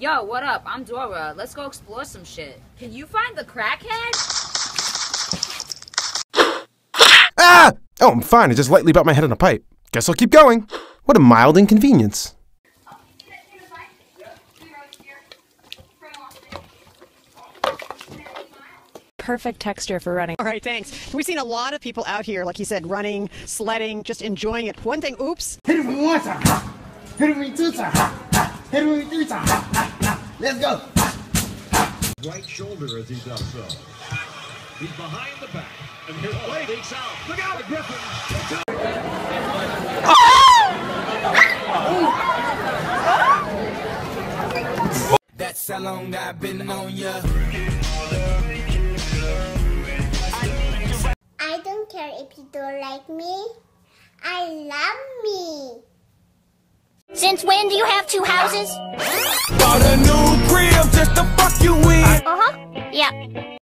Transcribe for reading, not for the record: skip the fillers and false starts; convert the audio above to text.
Yo, what up? I'm Dora. Let's go explore some shit. Can you find the crackhead? Ah! Oh, I'm fine. I just lightly bought my head on a pipe. Guess I'll keep going. What a mild inconvenience. Perfect texture for running. All right, thanks. We've seen a lot of people out here, like he said, running, sledding, just enjoying it. One thing, oops. Hit me once, ha. Hit me two times, ha. Hit me three times, ha, ha. Let's go. Right shoulder as he's outside. He's behind the back, and his leg leaks out. Look out, Griffin. Oh! That's how long I've been on ya. I don't care if you don't like me. I love me. Since when do you have two houses?